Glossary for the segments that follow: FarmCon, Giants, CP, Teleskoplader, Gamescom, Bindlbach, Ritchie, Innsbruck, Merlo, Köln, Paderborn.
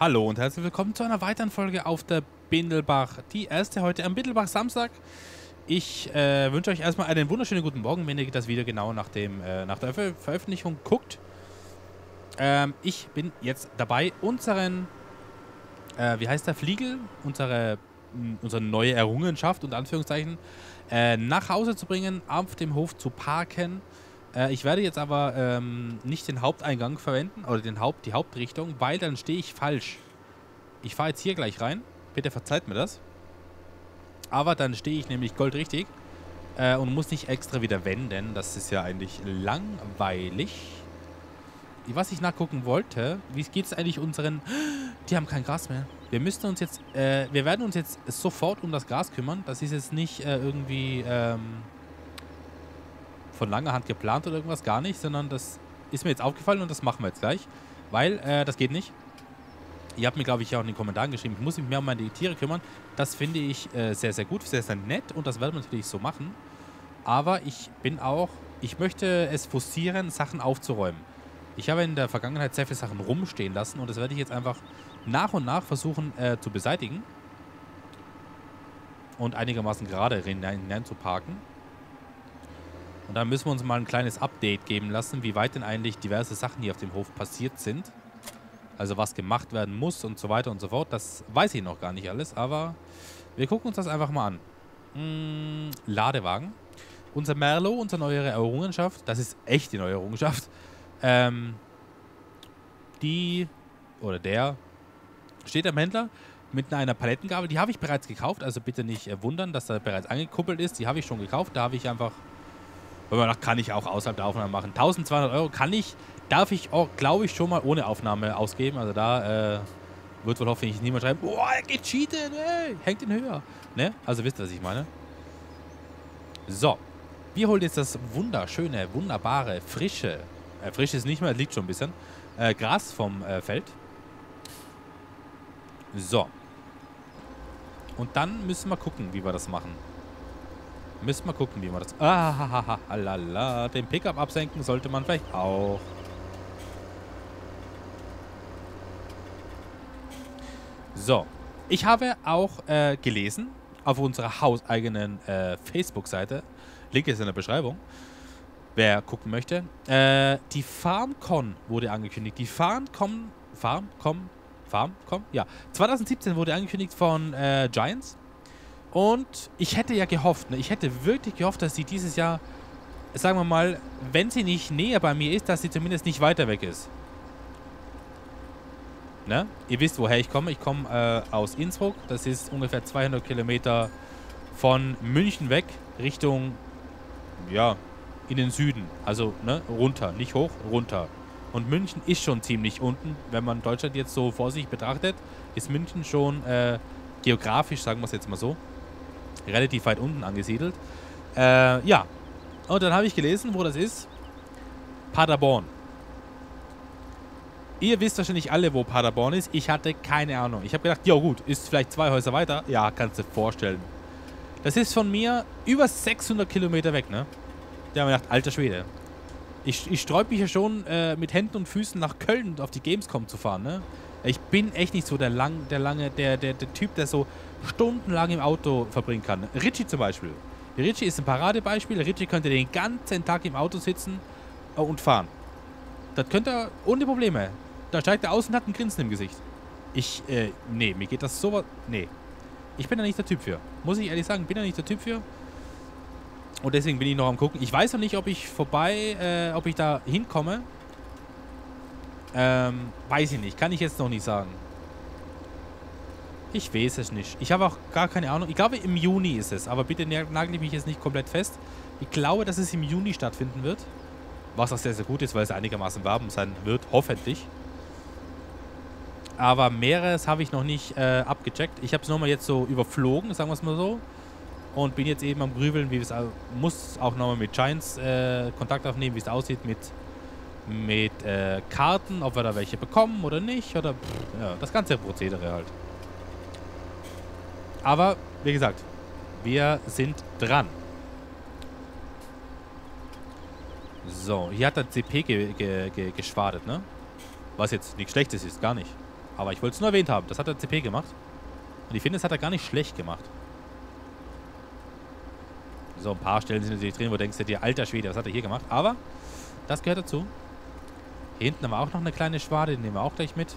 Hallo und herzlich willkommen zu einer weiteren Folge auf der Bindlbach. Die erste heute am Bindlbach Samstag. Ich wünsche euch erstmal einen wunderschönen guten Morgen, wenn ihr das Video genau nach der Veröffentlichung guckt. Ich bin jetzt dabei, unseren, wie heißt der, Fliegel, unsere neue Errungenschaft, unter Anführungszeichen, nach Hause zu bringen, auf dem Hof zu parken. Ich werde jetzt aber nicht den Haupteingang verwenden, oder die Hauptrichtung, weil dann stehe ich falsch. Ich fahre jetzt hier gleich rein. Bitte verzeiht mir das. Aber dann stehe ich nämlich goldrichtig und muss nicht extra wieder wenden. Das ist ja eigentlich langweilig. Was ich nachgucken wollte, wie geht es eigentlich unseren... Die haben kein Gras mehr. Wir werden uns jetzt sofort um das Gras kümmern. Das ist jetzt nicht irgendwie... von langer Hand geplant oder irgendwas, gar nicht, sondern das ist mir jetzt aufgefallen und das machen wir jetzt gleich, weil das geht nicht. Ihr habt mir, glaube ich, auch in den Kommentaren geschrieben, ich muss mich mehr um meine Tiere kümmern. Das finde ich sehr, sehr gut, sehr, sehr nett und das werden wir natürlich so machen. Aber ich möchte es forcieren, Sachen aufzuräumen. Ich habe in der Vergangenheit sehr viele Sachen rumstehen lassen und das werde ich jetzt einfach nach und nach versuchen zu beseitigen und einigermaßen gerade hinein zu parken. Und dann müssen wir uns mal ein kleines Update geben lassen, wie weit denn eigentlich diverse Sachen hier auf dem Hof passiert sind. Also was gemacht werden muss und so weiter und so fort. Das weiß ich noch gar nicht alles, aber wir gucken uns das einfach mal an. Ladewagen. Unser Merlo, unsere neue Errungenschaft. Das ist echt die neue Errungenschaft. Der steht am Händler mit einer Palettengabel. Die habe ich bereits gekauft, also bitte nicht wundern, dass da bereits angekuppelt ist. Die habe ich schon gekauft, da habe ich einfach... Wenn man sagt, kann ich auch außerhalb der Aufnahme machen. 1200 Euro darf ich auch, glaube ich, schon mal ohne Aufnahme ausgeben. Also da wird wohl hoffentlich niemand schreiben, boah, gecheatet, ey, hängt ihn höher. Ne? Also wisst ihr, was ich meine. So, wir holen jetzt das wunderschöne, wunderbare, frische, frisch ist nicht mehr, liegt schon ein bisschen, Gras vom Feld. So. Und dann müssen wir gucken, wie wir das machen. Müssen wir gucken, wie man das... Den Pickup absenken sollte man vielleicht auch. So. Ich habe auch gelesen, auf unserer hauseigenen Facebook-Seite, Link ist in der Beschreibung, wer gucken möchte, die FarmCon wurde angekündigt. Die FarmCon? Ja. 2017 wurde angekündigt von Giants. Und ich hätte ja gehofft, ich hätte wirklich gehofft, dass sie dieses Jahr, sagen wir mal, wenn sie nicht näher bei mir ist, dass sie zumindest nicht weiter weg ist. Ne? Ihr wisst, woher ich komme. Ich komme aus Innsbruck. Das ist ungefähr 200 Kilometer von München weg Richtung, ja, in den Süden. Also, ne, runter, nicht hoch, runter. Und München ist schon ziemlich unten. Wenn man Deutschland jetzt so vor sich betrachtet, ist München schon, geografisch, sagen wir es jetzt mal so, relativ weit unten angesiedelt. Ja, und dann habe ich gelesen, wo das ist. Paderborn. Ihr wisst wahrscheinlich alle, wo Paderborn ist. Ich hatte keine Ahnung. Ich habe gedacht, ja gut, ist vielleicht 2 Häuser weiter. Ja, kannst du dir vorstellen. Das ist von mir über 600 Kilometer weg, ne? Da habe ich gedacht, alter Schwede. Ich sträube mich ja schon mit Händen und Füßen nach Köln auf die Gamescom zu fahren, ne? Ich bin echt nicht so der Typ, der so stundenlang im Auto verbringen kann. Ritchie zum Beispiel. Ritchie ist ein Paradebeispiel. Ritchie könnte den ganzen Tag im Auto sitzen und fahren. Das könnte er ohne Probleme. Da steigt er aus und hat ein Grinsen im Gesicht. Nee, mir geht das sowas... Nee. Ich bin da nicht der Typ für. Muss ich ehrlich sagen, bin da nicht der Typ für. Und deswegen bin ich noch am Gucken. Ich weiß noch nicht, ob ich da hinkomme. Weiß ich nicht. Kann ich jetzt noch nicht sagen. Ich weiß es nicht. Ich habe auch gar keine Ahnung. Ich glaube, im Juni ist es. Aber bitte nagel ich mich jetzt nicht komplett fest. Ich glaube, dass es im Juni stattfinden wird. Was auch sehr, sehr gut ist, weil es einigermaßen warm sein wird. Hoffentlich. Aber mehreres habe ich noch nicht abgecheckt. Ich habe es nochmal jetzt so überflogen, sagen wir es mal so. Und bin jetzt eben am Grübeln, wie es... Muss auch nochmal mit Giants Kontakt aufnehmen, wie es aussieht mit Karten, ob wir da welche bekommen oder nicht, oder pff, ja, das ganze Prozedere halt. Aber, wie gesagt, wir sind dran. So, hier hat der CP geschwadet, ne? Was jetzt nichts Schlechtes ist, gar nicht. Aber ich wollte es nur erwähnt haben. Das hat der CP gemacht. Und ich finde, das hat er gar nicht schlecht gemacht. So, ein paar Stellen sind natürlich drin, wo du denkst, dir, alter Schwede, was hat er hier gemacht? Aber das gehört dazu. Hier hinten haben wir auch noch eine kleine Schwade, den nehmen wir auch gleich mit.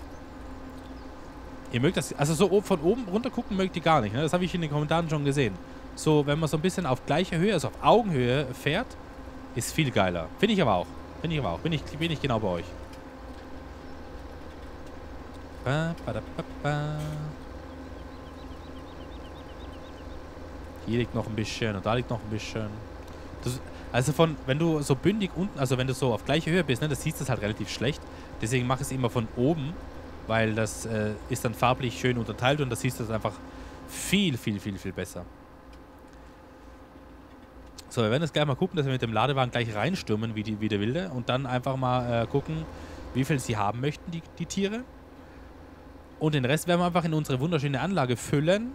Ihr mögt das, also so von oben runter gucken mögt ihr gar nicht, ne? Das habe ich in den Kommentaren schon gesehen. So, wenn man so ein bisschen auf gleicher Höhe, also auf Augenhöhe fährt, ist viel geiler. Finde ich aber auch. Finde ich aber auch. Bin ich genau bei euch. Hier liegt noch ein bisschen und da liegt noch ein bisschen. Das, also von, wenn du so bündig unten, also wenn du so auf gleicher Höhe bist, ne, das siehst du halt relativ schlecht. Deswegen mach es immer von oben, weil das ist dann farblich schön unterteilt und das siehst du einfach viel besser. So, wir werden jetzt gleich mal gucken, dass wir mit dem Ladewagen gleich reinstürmen wie der Wilde und dann einfach mal gucken, wie viel sie haben möchten, die Tiere. Und den Rest werden wir einfach in unsere wunderschöne Anlage füllen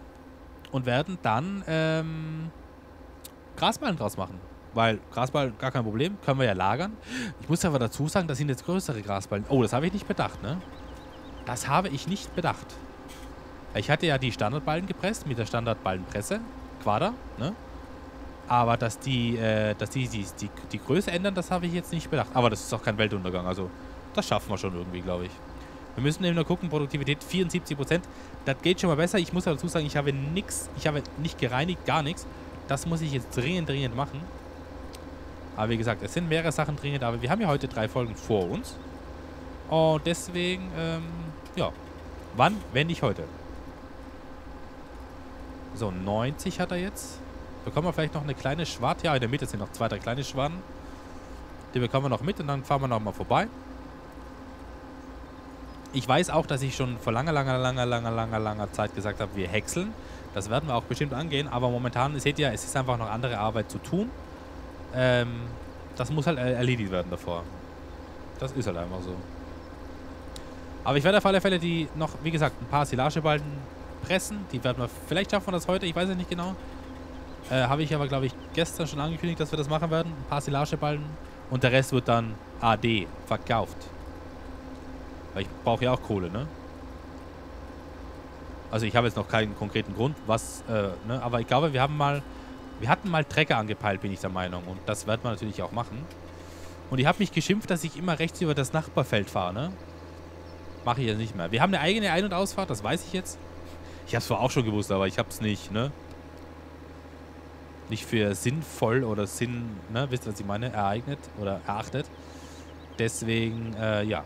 und werden dann Grasballen draus machen. Weil Grasballen, gar kein Problem, können wir ja lagern. Ich muss aber dazu sagen, das sind jetzt größere Grasballen. Oh, das habe ich nicht bedacht, ne? Das habe ich nicht bedacht. Ich hatte ja die Standardballen gepresst mit der Standardballenpresse, Quader, ne? Aber dass die Größe ändern, das habe ich jetzt nicht bedacht. Aber das ist auch kein Weltuntergang. Also, das schaffen wir schon irgendwie, glaube ich. Wir müssen eben nur gucken, Produktivität 74%. Das geht schon mal besser. Ich muss dazu sagen, ich habe nichts, ich habe nicht gereinigt, gar nichts. Das muss ich jetzt dringend machen. Aber wie gesagt, es sind mehrere Sachen dringend. Aber wir haben ja heute 3 Folgen vor uns. Und deswegen, ja. Wann, wenn nicht heute? So, 90 hat er jetzt. Bekommen wir vielleicht noch eine kleine Schwarte. Ja, in der Mitte sind noch 2, 3 kleine Schwaden. Die bekommen wir noch mit und dann fahren wir nochmal vorbei. Ich weiß auch, dass ich schon vor langer Zeit gesagt habe, wir häckseln. Das werden wir auch bestimmt angehen. Aber momentan, seht ihr, es ist einfach noch andere Arbeit zu tun. Das muss halt erledigt werden davor. Das ist halt einfach so. Aber ich werde auf alle Fälle die noch, wie gesagt, ein paar Silageballen pressen. Die werden wir, vielleicht schaffen wir das heute, ich weiß es nicht genau. Habe ich aber, glaube ich, gestern schon angekündigt, dass wir das machen werden. Ein paar Silageballen und der Rest wird dann AD verkauft. Weil ich brauche ja auch Kohle, ne? Also ich habe jetzt noch keinen konkreten Grund, was, ne? Aber ich glaube, wir hatten mal Trecker angepeilt, bin ich der Meinung. Und das wird man natürlich auch machen. Und ich habe mich geschimpft, dass ich immer rechts über das Nachbarfeld fahre, ne? Mache ich jetzt nicht mehr. Wir haben eine eigene Ein- und Ausfahrt, das weiß ich jetzt. Ich habe es zwar auch schon gewusst, aber ich habe es nicht, ne? Nicht für sinnvoll oder Sinn, ne, wisst ihr, was ich meine, ereignet oder erachtet. Deswegen, ja,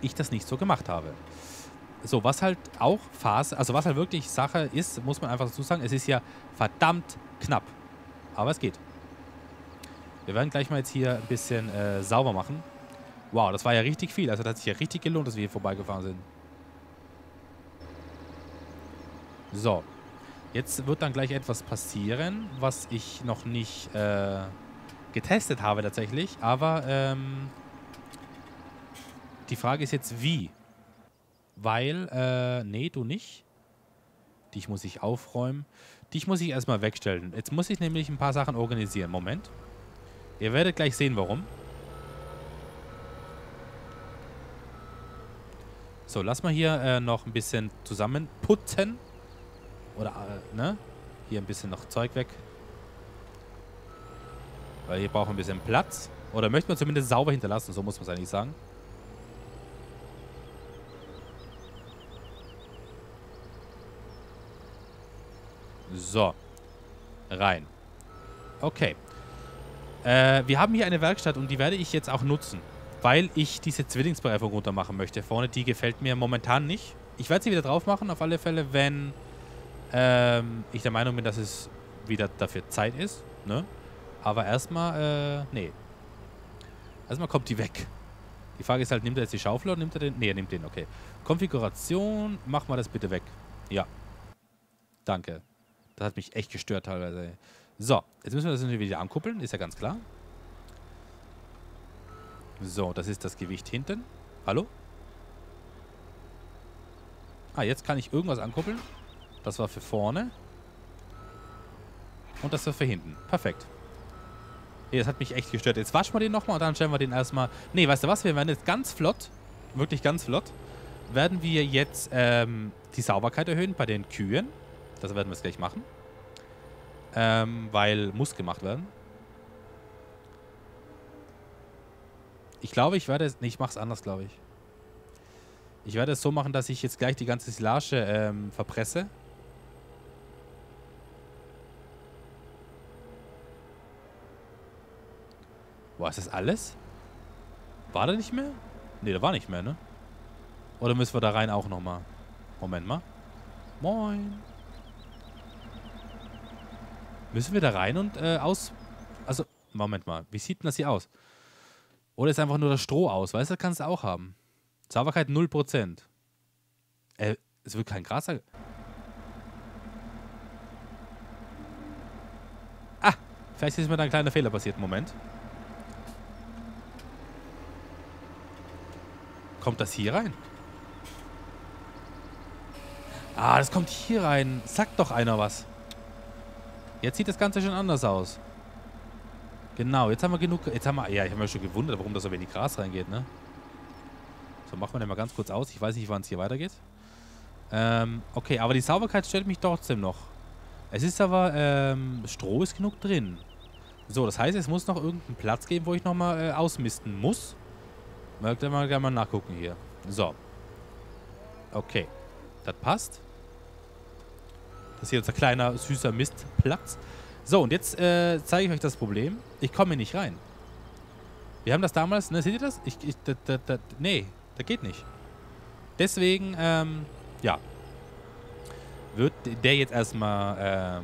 ich das nicht so gemacht habe. So, was halt auch Phase, also was halt wirklich Sache ist, muss man einfach dazu sagen, es ist ja verdammt knapp. Aber es geht. Wir werden gleich mal jetzt hier ein bisschen sauber machen. Wow, das war ja richtig viel. Also das hat sich ja richtig gelohnt, dass wir hier vorbeigefahren sind. So. Jetzt wird dann gleich etwas passieren, was ich noch nicht getestet habe tatsächlich. Aber die Frage ist jetzt, wie? Weil, nee, du nicht. Dich muss ich aufräumen. Dich muss ich erstmal wegstellen. Jetzt muss ich nämlich ein paar Sachen organisieren. Moment. Ihr werdet gleich sehen, warum. So, lass mal hier noch ein bisschen zusammenputzen. Oder, ne? Hier ein bisschen noch Zeug weg. Weil hier brauchen wir ein bisschen Platz. Oder möchte man zumindest sauber hinterlassen, so muss man es eigentlich sagen. So. Rein. Okay. Wir haben hier eine Werkstatt und die werde ich jetzt auch nutzen. Weil ich diese Zwillingsbereifung runter machen möchte. Vorne, die gefällt mir momentan nicht. Ich werde sie wieder drauf machen, auf alle Fälle, wenn... ich der Meinung bin, dass es wieder dafür Zeit ist, ne? Aber erstmal, nee. Erstmal kommt die weg. Die Frage ist halt, nimmt er jetzt die Schaufel oder nimmt er den? Nee, er nimmt den, okay. Konfiguration, mach mal das bitte weg. Ja. Danke. Das hat mich echt gestört teilweise. So, jetzt müssen wir das natürlich wieder ankuppeln, ist ja ganz klar. So, das ist das Gewicht hinten. Hallo? Ah, jetzt kann ich irgendwas ankuppeln. Das war für vorne. Und das war für hinten. Perfekt. Nee, das hat mich echt gestört. Jetzt waschen wir den nochmal und dann stellen wir den erstmal... Nee, weißt du was? Wir werden jetzt ganz flott, wirklich ganz flott, werden wir jetzt die Sauberkeit erhöhen bei den Kühen. Das werden wir jetzt gleich machen. Weil muss gemacht werden. Ich glaube, ich werde es... Ne, ich mache es anders, glaube ich. Ich werde es so machen, dass ich jetzt gleich die ganze Silage verpresse. Boah, ist das alles? War da nicht mehr? Ne, da war nicht mehr, ne? Oder müssen wir da rein auch nochmal? Moment mal. Moin. Müssen wir da rein und aus... Also, Moment mal. Wie sieht denn das hier aus? Oder ist einfach nur das Stroh aus? Weißt du, das kannst du auch haben. Sauberkeit 0%. Es wird kein Gras... Ah! Vielleicht ist mir da ein kleiner Fehler passiert. Moment. Kommt das hier rein? Ah, das kommt hier rein. Sagt doch einer was. Jetzt sieht das Ganze schon anders aus. Genau, jetzt haben wir genug... Jetzt haben wir, ja, ich habe mich schon gewundert, warum da so wenig Gras reingeht, ne? So, machen wir den mal ganz kurz aus. Ich weiß nicht, wann es hier weitergeht. Okay, aber die Sauberkeit stellt mich trotzdem noch. Es ist aber... Stroh ist genug drin. So, das heißt, es muss noch irgendeinen Platz geben, wo ich nochmal ausmisten muss. Mal gerne mal nachgucken hier. So. Okay. Das passt. Das ist hier unser kleiner, süßer Mistplatz. So, und jetzt zeige ich euch das Problem. Ich komme hier nicht rein. Wir haben das damals... Ne, seht ihr das? Nee, das geht nicht. Deswegen, ja. Wird der jetzt erstmal...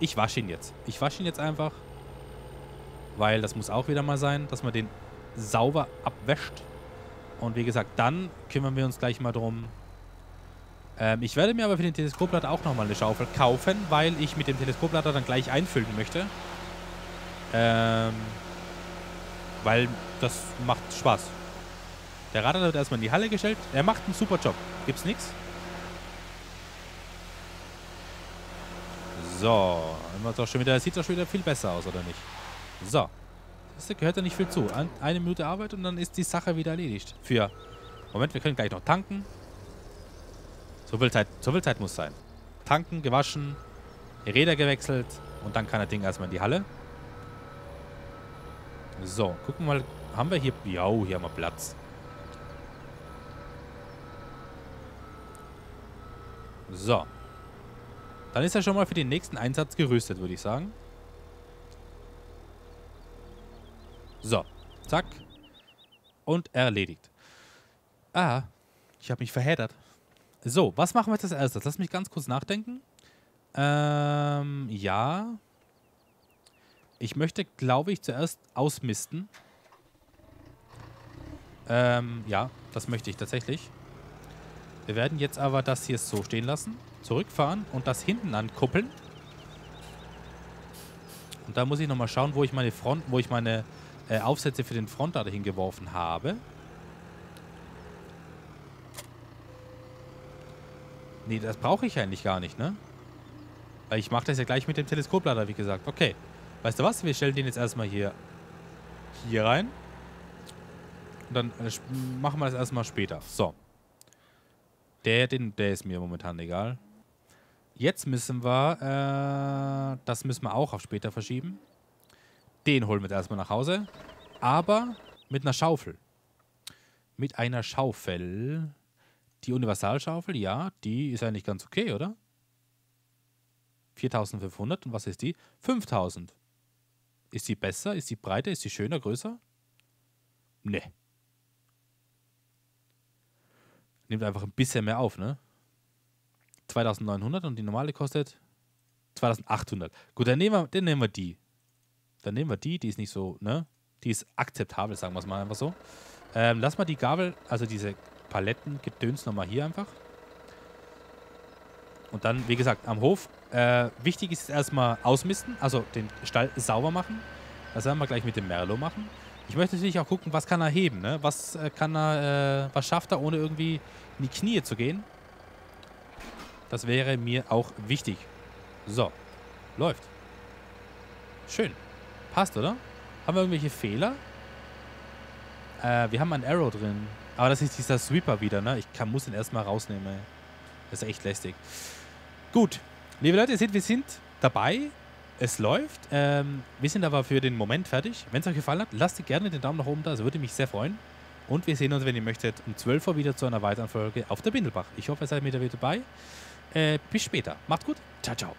ich wasche ihn jetzt. Ich wasche ihn jetzt einfach. Weil das muss auch wieder mal sein, dass man den... sauber abwäscht. Und wie gesagt, dann kümmern wir uns gleich mal drum. Ich werde mir aber für den Teleskoplader auch nochmal eine Schaufel kaufen, weil ich mit dem Teleskoplader dann gleich einfüllen möchte. Weil das macht Spaß. Der Radar wird erstmal in die Halle gestellt. Er macht einen super Job. Gibt's nichts? So. Das sieht doch schon wieder viel besser aus, oder nicht? So. Das gehört da nicht viel zu. Eine Minute Arbeit und dann ist die Sache wieder erledigt. Für... Moment, wir können gleich noch tanken. So viel Zeit muss sein. Tanken, gewaschen, Räder gewechselt und dann kann das Ding erstmal in die Halle. So, gucken wir mal. Haben wir hier... Ja, hier haben wir Platz. So. Dann ist er schon mal für den nächsten Einsatz gerüstet, würde ich sagen. So, zack. Und erledigt. Ah, ich habe mich verheddert. So, was machen wir jetzt als erstes? Lass mich ganz kurz nachdenken. Ja. Ich möchte, glaube ich, zuerst ausmisten. Ja, das möchte ich tatsächlich. Wir werden jetzt aber das hier so stehen lassen. Zurückfahren und das hinten ankuppeln. Und da muss ich nochmal schauen, wo ich meine Aufsätze für den Frontrad hingeworfen habe. Nee, das brauche ich eigentlich gar nicht, ne? Weil ich mache das ja gleich mit dem Teleskoplader, wie gesagt. Okay. Weißt du was? Wir stellen den jetzt erstmal hier rein. Und dann machen wir das erstmal später. So. Der ist mir momentan egal. Jetzt müssen wir... das müssen wir auch auf später verschieben. Den holen wir erstmal nach Hause. Aber mit einer Schaufel. Mit einer Schaufel. Die Universalschaufel, ja, die ist eigentlich ganz okay, oder? 4.500. Und was ist die? 5.000. Ist die besser? Ist die breiter? Ist die schöner, größer? Nee. Nimmt einfach ein bisschen mehr auf, ne? 2.900 und die normale kostet 2.800. Gut, dann nehmen wir die. Dann nehmen wir die ist nicht so, ne? Die ist akzeptabel, sagen wir es mal einfach so. Lass mal die Gabel, also diese Paletten-Gedöns nochmal hier einfach. Und dann, wie gesagt, am Hof. Wichtig ist erstmal ausmisten, also den Stall sauber machen. Das werden wir gleich mit dem Merlo machen. Ich möchte natürlich auch gucken, was kann er heben, ne? Was kann er, was schafft er, ohne irgendwie in die Knie zu gehen? Das wäre mir auch wichtig. So. Läuft. Schön. Passt, oder? Haben wir irgendwelche Fehler? Wir haben einen Arrow drin. Aber das ist dieser Sweeper wieder, ne? Ich muss ihn erstmal rausnehmen, ey. Das ist echt lästig. Gut, liebe Leute, ihr seht, wir sind dabei. Es läuft. Wir sind aber für den Moment fertig. Wenn es euch gefallen hat, lasst gerne den Daumen nach oben da. Das würde mich sehr freuen. Und wir sehen uns, wenn ihr möchtet, um 12 Uhr wieder zu einer weiteren Folge auf der Bindlbach. Ich hoffe, ihr seid mit dabei. Bis später. Macht's gut. Ciao, ciao.